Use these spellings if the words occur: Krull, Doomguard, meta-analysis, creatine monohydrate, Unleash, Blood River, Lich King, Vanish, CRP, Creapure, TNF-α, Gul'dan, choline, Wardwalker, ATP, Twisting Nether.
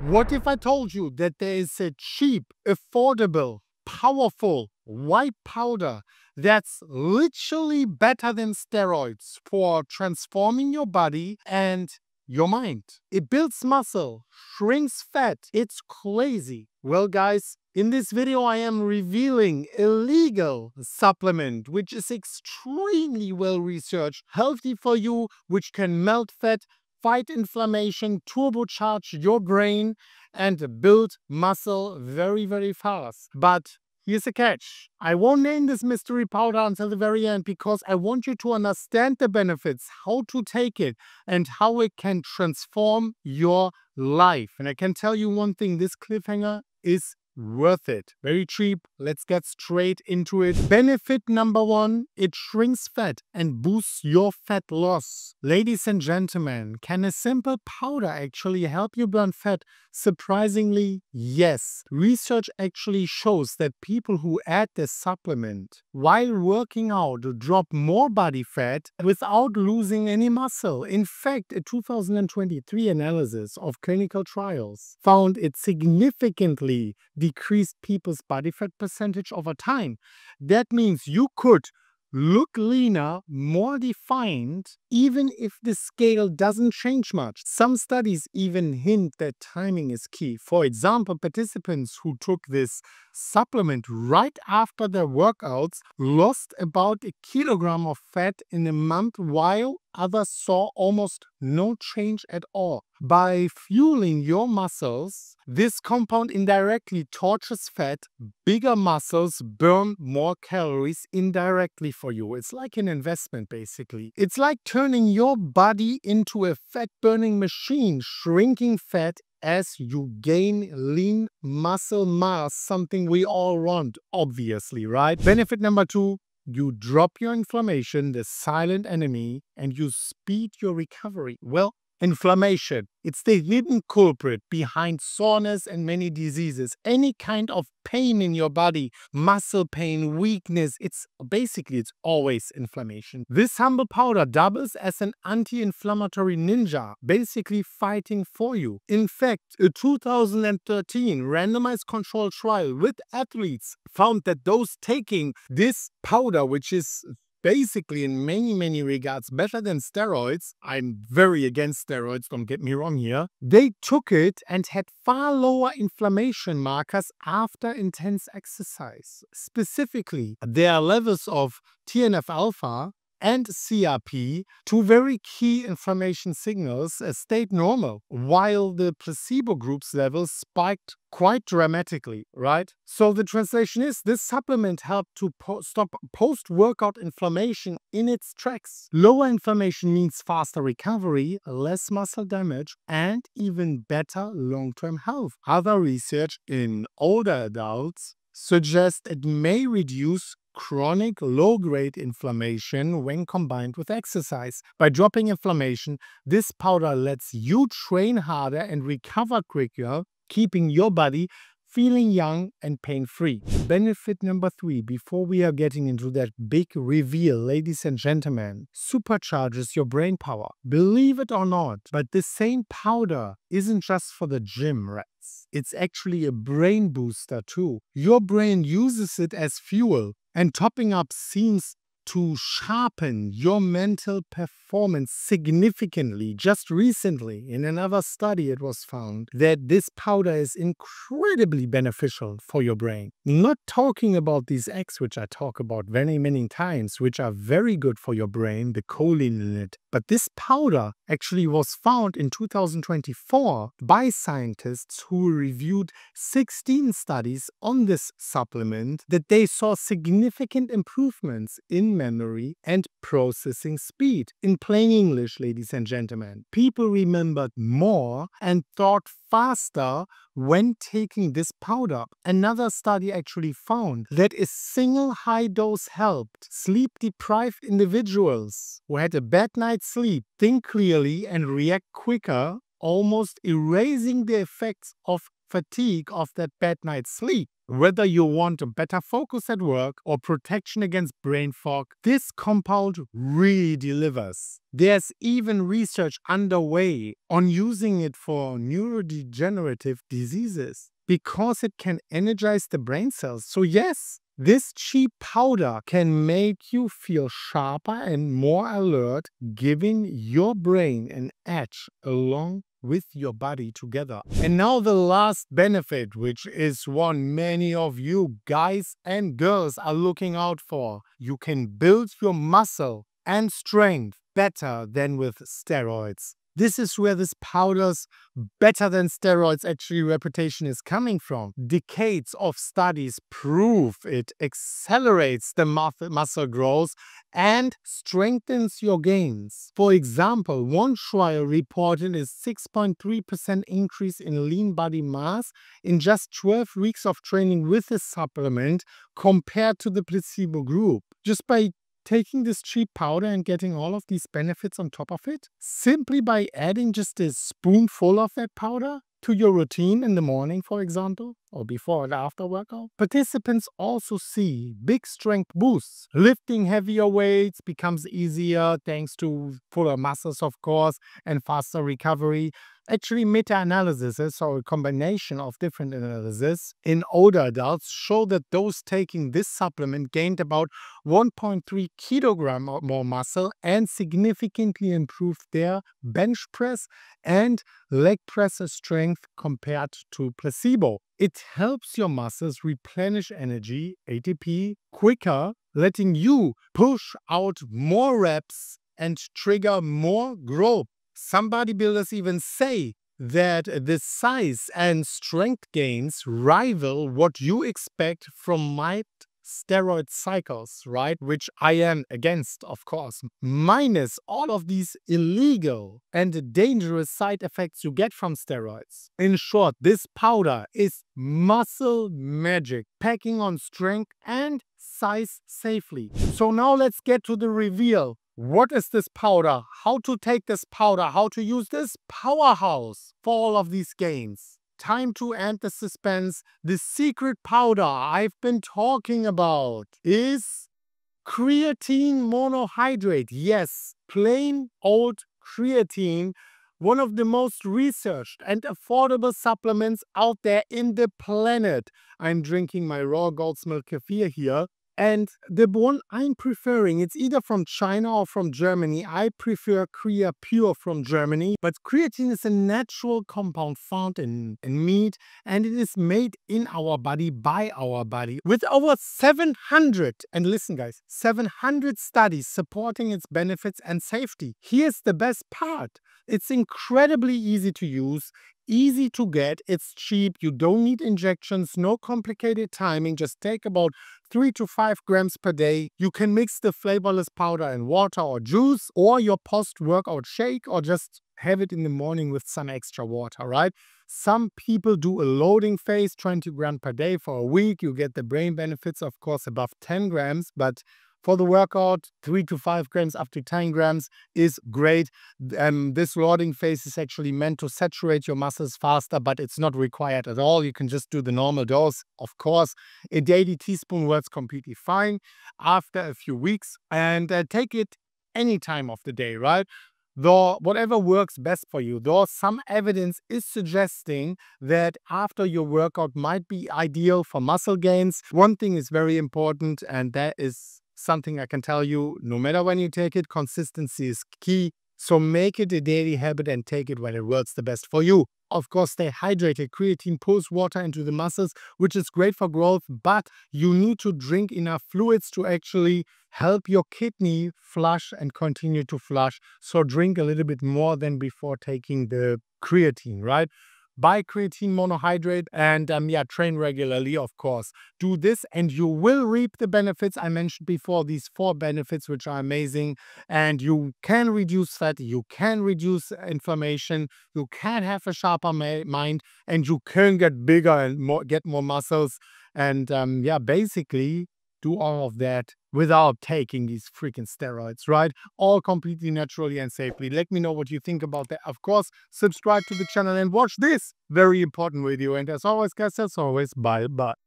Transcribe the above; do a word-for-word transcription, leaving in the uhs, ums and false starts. What if I told you that there is a cheap, affordable, powerful white powder that's literally better than steroids for transforming your body and your mind? It builds muscle, shrinks fat, it's crazy. Well guys, in this video I am revealing a legal supplement which is extremely well researched, healthy for you, which can melt fat, fight inflammation, turbocharge your brain, and build muscle very, very fast. But here's the catch. I won't name this mystery powder until the very end because I want you to understand the benefits, how to take it, and how it can transform your life. And I can tell you one thing, this cliffhanger is worth it. Very cheap. Let's get straight into it. Benefit number one, it shrinks fat and boosts your fat loss. Ladies and gentlemen, can a simple powder actually help you burn fat? Surprisingly, yes. Research actually shows that people who add this supplement while working out drop more body fat without losing any muscle. In fact, a two thousand twenty-three analysis of clinical trials found it significantly decreased people's body fat percentage over time. That means you could look leaner, more defined, even if the scale doesn't change much. Some studies even hint that timing is key. For example, participants who took this supplement right after their workouts lost about a kilogram of fat in a month, while others saw almost no change at all. By fueling your muscles, this compound indirectly tortures fat. Bigger muscles burn more calories indirectly for you. It's like an investment, basically. It's like turning your body into a fat-burning machine, shrinking fat as you gain lean muscle mass, something we all want, obviously, right? Benefit number two. You drop your inflammation, the silent enemy, and you speed your recovery. Well, inflammation, it's the hidden culprit behind soreness and many diseases. Any kind of pain in your body, muscle pain, weakness, it's basically, it's always inflammation. This humble powder doubles as an anti-inflammatory ninja, basically fighting for you. In fact, a two thousand thirteen randomized controlled trial with athletes found that those taking this powder, which is basically, in many, many regards, better than steroids. I'm very against steroids, don't get me wrong here. They took it and had far lower inflammation markers after intense exercise. Specifically, their levels of T N F alpha and C R P, two very key inflammation signals, stayed normal, while the placebo group's levels spiked quite dramatically, right? So the translation is, this supplement helped to po stop post-workout inflammation in its tracks. Lower inflammation means faster recovery, less muscle damage, and even better long-term health. Other research in older adults suggests it may reduce chronic low-grade inflammation when combined with exercise. By dropping inflammation, this powder lets you train harder and recover quicker, keeping your body feeling young and pain-free. Benefit number three, before we are getting into that big reveal, ladies and gentlemen, supercharges your brain power. Believe it or not, but the same powder isn't just for the gym rats. It's actually a brain booster too. Your brain uses it as fuel, and topping up seems to sharpen your mental performance significantly. Just recently, in another study, it was found that this powder is incredibly beneficial for your brain. Not talking about these eggs, which I talk about very many times, which are very good for your brain, the choline in it. But this powder actually was found in two thousand twenty-four by scientists who reviewed sixteen studies on this supplement, that they saw significant improvements in memory and processing speed. In plain English, ladies and gentlemen, people remembered more and thought faster when taking this powder. Another study actually found that a single high dose helped sleep-deprived individuals who had a bad night's sleep think clearly and react quicker, almost erasing the effects of fatigue of that bad night's sleep. Whether you want a better focus at work or protection against brain fog, this compound really delivers. There's even research underway on using it for neurodegenerative diseases because it can energize the brain cells. So yes, this cheap powder can make you feel sharper and more alert, giving your brain an edge along with your body together. And now the last benefit, which is one many of you guys and girls are looking out for. You can build your muscle and strength better than with steroids. This is where this powder's better than steroids actually reputation is coming from. Decades of studies prove it accelerates the muscle growth and strengthens your gains. For example, one trial reported a six point three percent increase in lean body mass in just twelve weeks of training with this supplement compared to the placebo group. Just by taking this cheap powder and getting all of these benefits on top of it, simply by adding just a spoonful of that powder to your routine in the morning, for example, or before and after workout. Participants also see big strength boosts. Lifting heavier weights becomes easier thanks to fuller muscles, of course, and faster recovery. Actually, meta-analysis, or a combination of different analyses in older adults, show that those taking this supplement gained about one point three kilograms or more muscle and significantly improved their bench press and leg presser strength compared to placebo. It helps your muscles replenish energy, A T P, quicker, letting you push out more reps and trigger more growth. Some bodybuilders even say that the size and strength gains rival what you expect from mild steroid cycles, right? Which I am against, of course. Minus all of these illegal and dangerous side effects you get from steroids. In short, this powder is muscle magic, packing on strength and size safely. So now let's get to the reveal. What is this powder? How to take this powder? How to use this powerhouse for all of these gains? Time to end the suspense. The secret powder I've been talking about is creatine monohydrate. Yes, plain old creatine. One of the most researched and affordable supplements out there in the planet. I'm drinking my raw goat's milk kefir here. And the one I'm preferring, it's either from China or from Germany. I prefer Creapure from Germany. But creatine is a natural compound found in, in meat, and it is made in our body by our body. With over seven hundred, and listen guys, seven hundred studies supporting its benefits and safety. Here's the best part. It's incredibly easy to use. Easy to get, it's cheap, you don't need injections, no complicated timing, just take about three to five grams per day. You can mix the flavorless powder in water or juice or your post-workout shake, or just have it in the morning with some extra water, right? Some people do a loading phase, twenty grams per day for a week. You get the brain benefits, of course, above ten grams, but for the workout, three to five grams up to ten grams is great. Um, this loading phase is actually meant to saturate your muscles faster, but it's not required at all. You can just do the normal dose, of course. A daily teaspoon works completely fine after a few weeks, and uh, take it any time of the day, right? Though whatever works best for you, though some evidence is suggesting that after your workout might be ideal for muscle gains. One thing is very important, and that is something I can tell you, no matter when you take it, consistency is key. So make it a daily habit and take it when it works the best for you. Of course, stay hydrated. Creatine pulls water into the muscles, which is great for growth, but you need to drink enough fluids to actually help your kidney flush and continue to flush. So drink a little bit more than before taking the creatine, right? Buy creatine monohydrate and um, yeah, train regularly, of course. Do this and you will reap the benefits I mentioned before, these four benefits, which are amazing. And you can reduce fat, you can reduce inflammation, you can have a sharper mind, and you can get bigger and more, get more muscles. And um, yeah, basically do all of that without taking these freaking steroids, right? All completely naturally and safely. Let me know what you think about that. Of course, subscribe to the channel and watch this very important video. And as always, guys, as always, bye-bye.